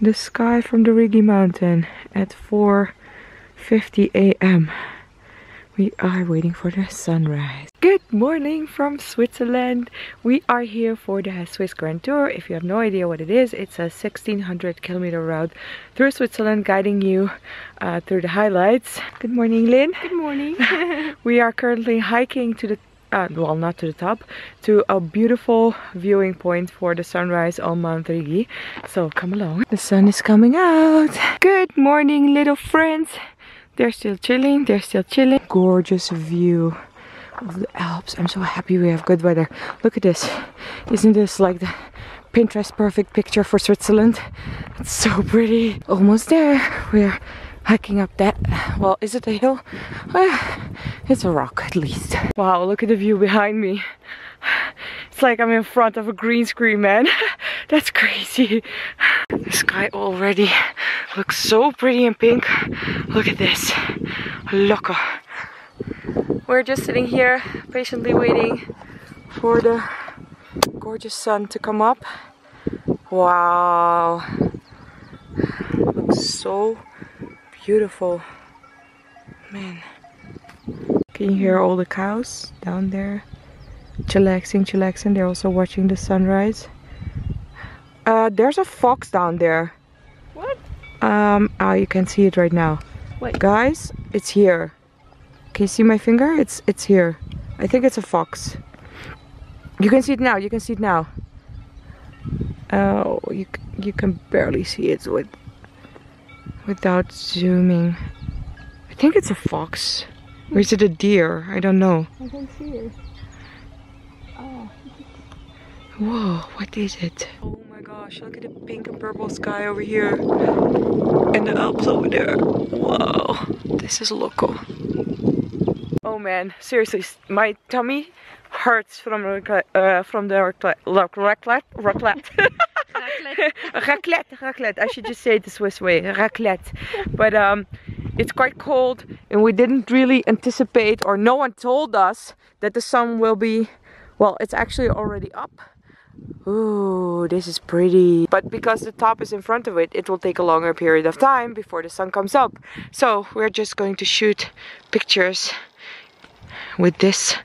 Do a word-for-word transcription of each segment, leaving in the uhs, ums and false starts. The sky from the Rigi mountain at four fifty a m We are waiting for the sunrise. Good morning from Switzerland. We are here for the Swiss Grand Tour. If you have no idea what it is, it's a sixteen hundred kilometer route through Switzerland, guiding you uh, through the highlights. Good morning, Lynn. Good morning. We are currently hiking to the Uh, well, not to the top, to a beautiful viewing point for the sunrise on Mount Rigi. So come along. The sun is coming out. Good morning, little friends. They're still chilling. They're still chilling. Gorgeous view of the Alps. I'm so happy we have good weather. Look at this. Isn't this like the Pinterest perfect picture for Switzerland? It's so pretty. Almost there. We're hiking up that, well, is it a hill? Well, it's a rock at least. Wow, look at the view behind me. It's like I'm in front of a green screen, man. That's crazy. The sky already looks so pretty and pink. Look at this. Loco. We're just sitting here patiently waiting for the gorgeous sun to come up. Wow. It looks so beautiful, man. Can you hear all the cows down there chillaxing, chillaxing? They're also watching the sunrise. Uh, there's a fox down there. What? Um, oh, you can see it right now. Wait, guys, it's here. Can you see my finger? It's it's here. I think it's a fox. You can see it now. You can see it now. Oh, you you can barely see it with. Without zooming. I think it's a fox. Or is it a deer? I don't know. I don't see it. Oh. Whoa, what is it? Oh my gosh, look at the pink and purple sky over here. And the Alps over there. Wow. This is loco. Oh man, seriously, my tummy hurts from the, uh, from the raclette. Raclette. Raclette, raclette. I should just say it the Swiss way, raclette. But um, it's quite cold, and we didn't really anticipate, or no one told us that the sun will be. Well, it's actually already up. Ooh, this is pretty. But because the top is in front of it, it will take a longer period of time before the sun comes up. So we're just going to shoot pictures with this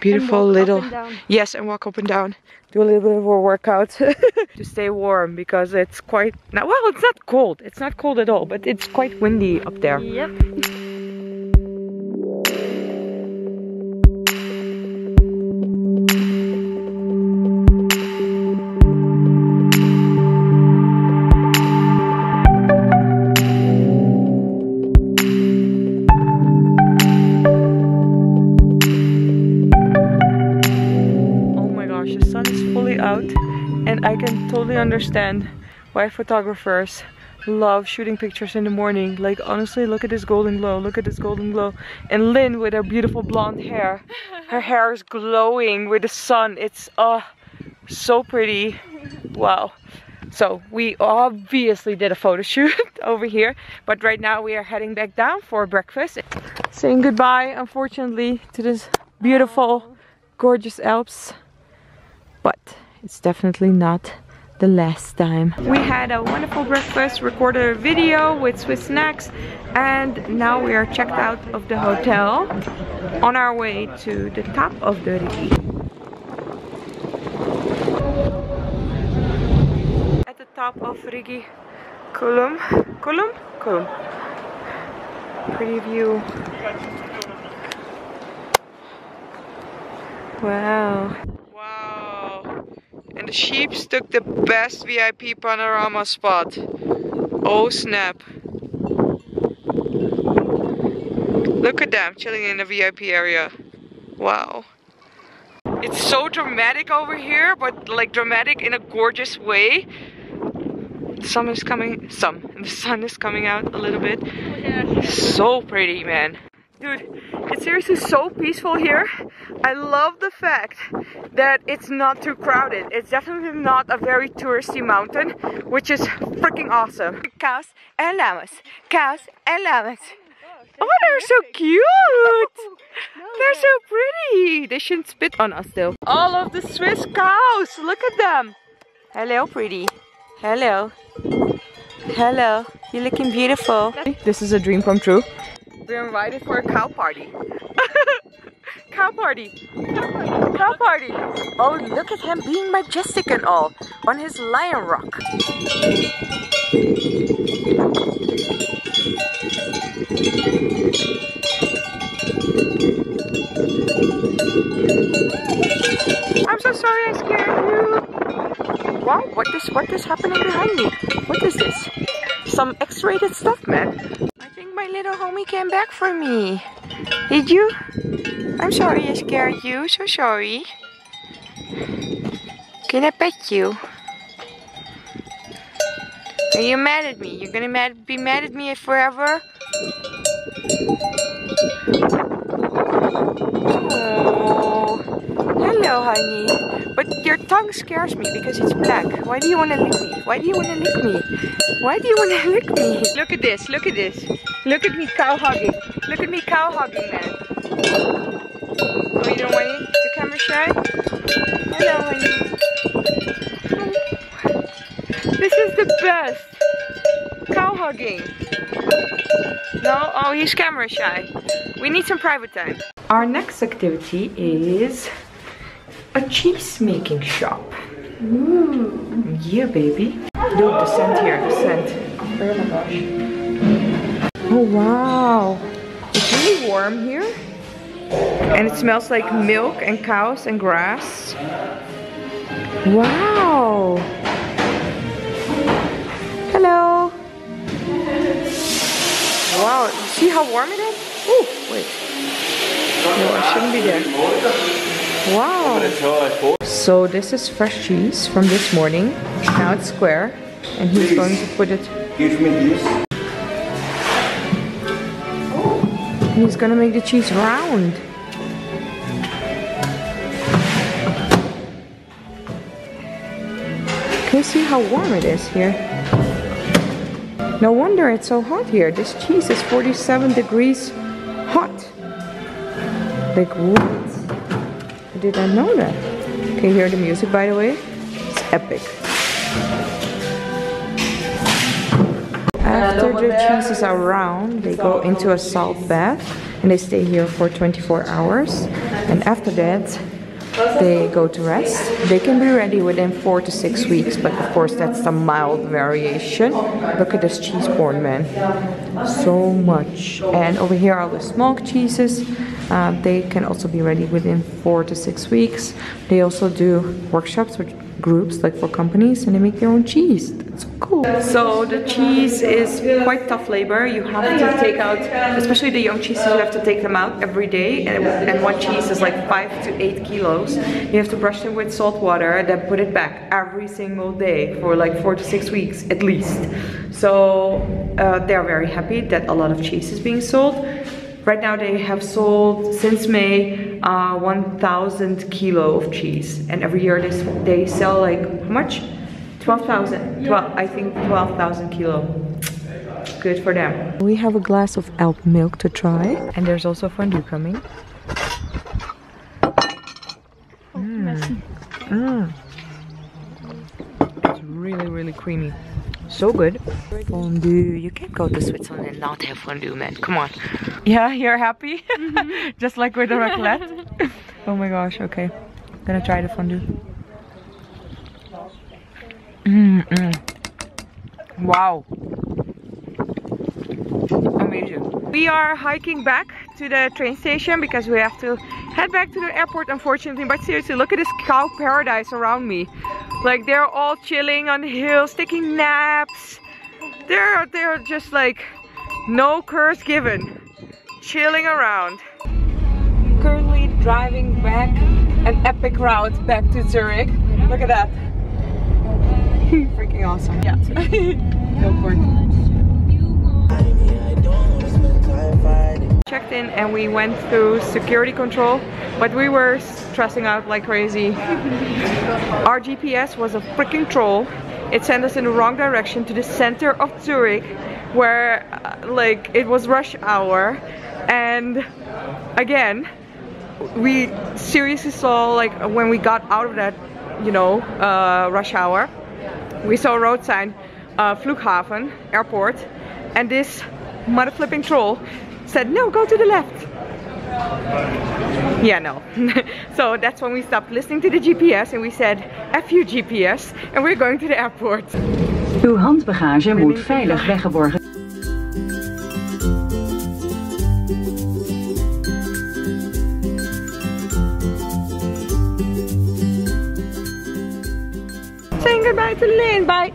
beautiful little. And yes, and walk up and down. Do a little bit of a workout to stay warm, because it's quite, now, well, it's not cold. It's not cold at all, but it's quite windy up there. Yep. Understand why photographers love shooting pictures in the morning. Like, honestly, look at this golden glow, look at this golden glow. And Lynn with her beautiful blonde hair, her hair is glowing with the sun. It's uh so pretty. Wow. So we obviously did a photo shoot over here, but right now we are heading back down for breakfast, saying goodbye, unfortunately, to this beautiful, gorgeous Alps. But it's definitely not the last time. We had a wonderful breakfast, recorded a video with Swiss snacks, and now we are checked out of the hotel on our way to the top of the Rigi. At the top of Rigi Kulum, Kulum, Kulum. Pretty view. Wow. And the sheeps took the best V I P panorama spot. Oh snap. Look at them chilling in the V I P area. Wow. It's so dramatic over here, but like dramatic in a gorgeous way. The sun is coming, some. The sun is coming out a little bit. So pretty, man. Dude, it's seriously so peaceful here. I love the fact that it's not too crowded. It's definitely not a very touristy mountain, which is freaking awesome. Cows and llamas. Cows and llamas. Oh, they're so cute! they're so pretty. They shouldn't spit on us though. All of the Swiss cows, look at them. Hello, pretty. Hello. Hello. You're looking beautiful. This is a dream come true. We're invited for a cow party. Cow party. Cow party. Oh, look at him being majestic and all on his lion rock. I'm so sorry I scared you. Wow, what is what is happening behind me? What is this? Some X-rated stuff, man. I think my little homie came back for me. Did you? I'm sorry I scared you, so sorry. Can I pet you? Are you mad at me? You're gonna mad, be mad at me forever? Oh, hello honey. But your tongue scares me because it's black. Why do you wanna lick me? Why do you wanna lick me? Why do you wanna lick me? Look at this, look at this. Look at me cow hugging. Look at me cow hugging, man. Oh, you don't want it? You're camera shy? Hello, honey. This is the best. Cow hugging. No? Oh, he's camera shy. We need some private time. Our next activity is a cheese making shop. Ooh, yeah, baby. Look, the scent here, the scent. Oh my gosh. Oh, wow. It's really warm here. And it smells like milk and cows and grass. Wow! Hello! Wow, see how warm it is? Oh, wait. No, I shouldn't be there. Wow! So this is fresh cheese from this morning. Now it's square. And he's going to put it... Give me this. He's gonna make the cheese round. Can you see how warm it is here? No wonder it's so hot here. This cheese is forty-seven degrees hot. Like what? I did not know that. Can you hear the music, by the way? It's epic. After the cheeses are round, they go into a salt bath and they stay here for twenty-four hours. And after that, they go to rest. They can be ready within four to six weeks, but of course that's some mild variation. Look at this cheese porn, man. So much. And over here are the small cheeses. Uh, they can also be ready within four to six weeks. They also do workshops with groups, like for companies, and they make their own cheese. That's so cool. So the cheese is quite tough labor. You have to take out, especially the young cheeses, you have to take them out every day. And, and one cheese is like five to eight kilos. You have to brush them with salt water and then put it back every single day for like four to six weeks at least. So uh, they're very happy that a lot of cheese is being sold. Right now they have sold, since May, uh, one thousand kilo of cheese. And every year they, they sell like, how much? twelve thousand, twelve, I think twelve thousand kilo. Good for them. We have a glass of Alp milk to try. And there's also fondue coming. Mm. Mm. It's really, really creamy. So good. Fondue. You can't go to Switzerland and not have fondue, man. Come on. Yeah, you're happy? Mm-hmm. Just like with the raclette. Oh my gosh, okay. I'm gonna try the fondue. Mm-mm. Wow. Amazing. We are hiking back to the train station because we have to head back to the airport, unfortunately. But seriously, look at this cow paradise around me. Like, they're all chilling on the hills, taking naps. They're, they're just like, no curse given. Chilling around. Currently driving back an epic route back to Zurich. Look at that. Freaking awesome. Yeah. Go for it. Checked in and we went through security control, but we were stressing out like crazy. Our G P S was a freaking troll. It sent us in the wrong direction to the center of Zurich, where uh, like it was rush hour, and again we seriously saw, like, when we got out of that, you know, uh, rush hour, we saw a road sign, uh, Flughafen, airport, and this mother flipping troll said, no, go to the left. Yeah, no. So that's when we stopped listening to the G P S and we said, F you G P S, and we're going to the airport. Uw handbagage moet veilig weggeborgen. Saying goodbye to Lynn. Bye.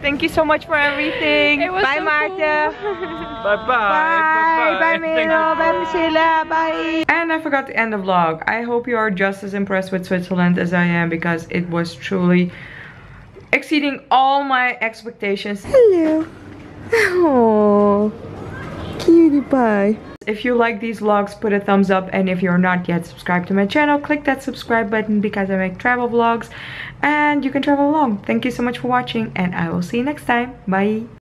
Thank you so much for everything. Bye, so Maarten. Cool. Bye, bye. Bye, bye, bye Milo. Bye, Priscilla. Bye. And I forgot to end the vlog. I hope you are just as impressed with Switzerland as I am, because it was truly exceeding all my expectations. Hello. Oh, cutie pie. If you like these vlogs, put a thumbs up, and if you're not yet subscribed to my channel, click that subscribe button, because I make travel vlogs and you can travel along. Thank you so much for watching, and I will see you next time. Bye.